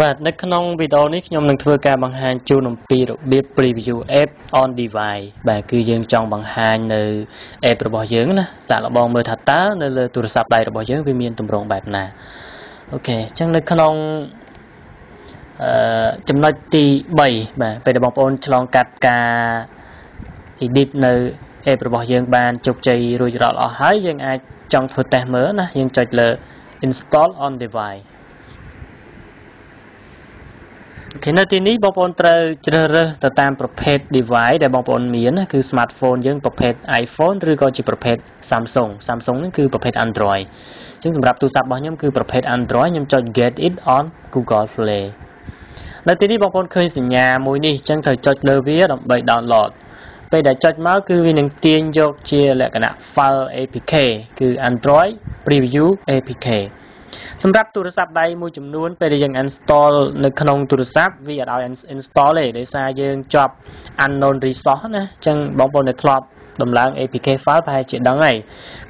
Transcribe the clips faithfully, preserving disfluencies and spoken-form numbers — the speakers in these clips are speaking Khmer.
vàในขนมวิดีโอนี้ខ្ញុំនឹងធ្វើការបង្ហាញជូនអំពីរបៀប preview app on device បាទគឺយើងចង់បង្ហាញនៅ app របស់យើងណាសាកល្បងមើលថាតើនៅលើទូរស័ព្ទដៃរបស់យើងវាមានទម្រង់បែបណាអូខេអញ្ចឹងនៅក្នុងចំណុចទី 3 edit នៅ app របស់យើងបានជោគជ័យរួចរាល់អស់ហើយយើងអាចចង់ធ្វើតេស្តមើលណាយើងចុចលើ install on device នៅទីនេះបងប្អូនត្រូវជ្រើសរើសទៅតាមប្រភេទ device ដែលបងប្អូនមានគឺ smartphone យើងប្រភេទ iPhone ឬក៏ជាប្រភេទ Samsung Samsung ហ្នឹងគឺប្រភេទ Android អញ្ចឹងសម្រាប់ទូរស័ព្ទរបស់ខ្ញុំគឺប្រភេទ Android ខ្ញុំចុច get it on Google Play នៅទីនេះបងប្អូនឃើញសញ្ញាមួយនេះអញ្ចឹងត្រូវចុចលើវាដើម្បី download ពេលដែលចុចមកគឺវានឹងទាញយកជាលក្ខណៈ file เอ พี เค គឺ Android preview เอ พี เค សម្រាប់ទូរស័ព្ទដៃមួយចំនួនពេលដែលយើង install នៅក្នុងទូរស័ព្ទវាអត់ឲ្យ install ទេដោយសារយើងជាប់ unknown resource ណាអញ្ចឹងបងប្អូនដែលធ្លាប់ដំឡើង เอ พี เค file ប្រហែលជាដឹងហើយ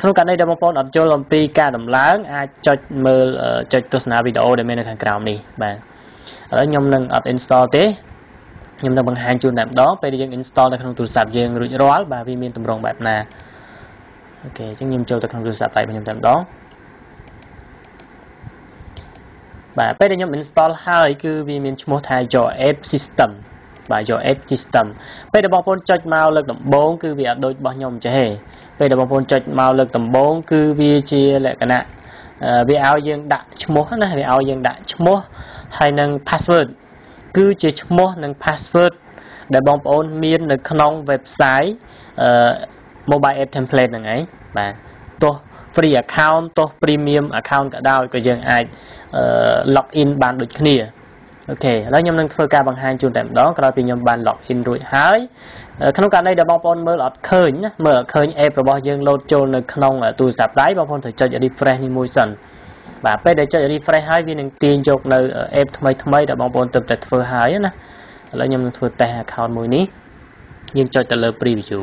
ក្នុងករណីដែលបងប្អូនអត់យល់អំពីការដំឡើងអាចចុចមើលចុចទស្សនាវីដេអូដែលមាននៅខាងក្រោមនេះបាទឥឡូwខ្ញុំនឹងអត់ install ទេខ្ញុំនឹងបង្ហាញជូនតែម្ដងពេលដែលយើង install នៅក្នុងទូរស័ព្ទយើងរួចរាល់បាទវាមានទម្រង់បែបណាអូខេអញ្ចឹងខ្ញុំចូលទៅក្នុងទូរស័ព្ទដៃរបស់ខ្ញុំតែម្ដង បាទពេលដែលខ្ញុំ install ហើយគឺវាមានឈ្មោះថា your app system បាទ your app system ពេលដែលបងប្អូនចុចមកលើកដំបូងគឺវាអត់ដូចរបស់ខ្ញុំចេះទេពេលដែលបងប្អូនចុចមកលើកដំបូងគឺវាជាលក្ខណៈ វាឲ្យយើងដាក់ឈ្មោះណាវាឲ្យយើងដាក់ឈ្មោះ ហើយនឹង password គឺជាឈ្មោះ និង password ដែលបងប្អូនមាននៅក្នុង website mobile app template ហ្នឹងឯងបាទទោះ free account ទោះ premium account ក៏ដោយក៏យើងអាច login បានដូចគ្នាអូខេឥឡូវខ្ញុំនឹងធ្វើការបង្ហាញជូនតែម្ដងក្រោយពីខ្ញុំបាន login រួចហើយក្នុងករណីដែលបងប្អូនមើលអត់ឃើញណាមើលអត់ឃើញ app របស់យើង load ចូលនៅក្នុងទូរស័ព្ទដៃបងប្អូនត្រូវចុច refresh នេះមួយសិនបាទពេលដែលចុច refresh ហើយវានឹងទាញយកនៅ app ថ្មីថ្មីដែលបងប្អូនទើបតែធ្វើហើយណាឥឡូវខ្ញុំនឹងធ្វើ test account មួយនេះយើងចុចទៅលើ preview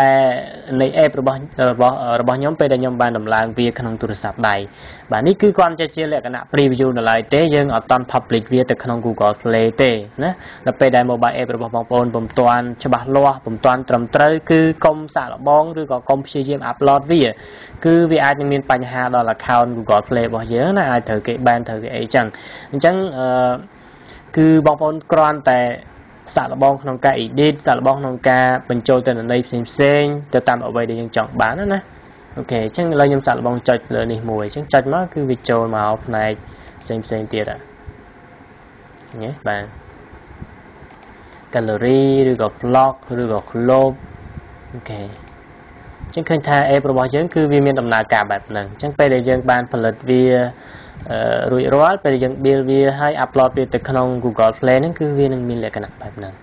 ដែលនៃ app របស់របស់ខ្ញុំពេលដែលខ្ញុំបានដំឡើងវាក្នុងទូរស័ព្ទដៃបាទនេះគឺគាត់ចេះជាលក្ខណៈ preview នៅឡើយទេយើងអត់តន់ public វាទៅក្នុង Google Play ទេណាដល់ពេលដែល mobile app របស់បងប្អូនពុំទាន់ច្បាស់លាស់ពុំទាន់ត្រឹមត្រូវគឺកុំសាកល្បងឬក៏កុំព្យាយាម upload វាគឺវាអាចនឹងមានបញ្ហាដល់ account Google Play របស់យើងណាអាចត្រូវគេ ban ត្រូវគេអីចឹងអញ្ចឹងគឺបងប្អូនគ្រាន់តែ សាកល្បងក្នុងការ edit សាកល្បងក្នុងការបញ្ចូលទិន្នន័យផ្សេងៗទៅតាមអ្វីដែលយើងចង់បានណាអូខេអញ្ចឹងឥឡូវខ្ញុំសាកល្បងចុចលើនេះមួយអញ្ចឹងចុចមកគឺវាចូលមកផ្នែកផ្សេងៗទៀតហ៎បាទ gallery ឬក៏ block ឬក៏ globe អូខេអញ្ចឹងឃើញថា app របស់យើងគឺវាមានដំណើរការបែបហ្នឹងអញ្ចឹងពេលដែលយើងបានផលិតវា រួចរាល់ពេលយើង build វាហើយ upload វាទៅក្នុង Google Play ហ្នឹងគឺវានឹងមានលក្ខណៈបែបហ្នឹង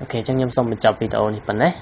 អូខេអញ្ចឹងខ្ញុំសូមបញ្ចប់វីដេអូនេះប៉ុណ្ណេះ